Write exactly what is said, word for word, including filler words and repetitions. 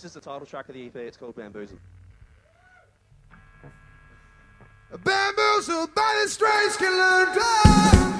This is the title track of the E P. It's called Bamboozled. Bamboozled by the strange can learn to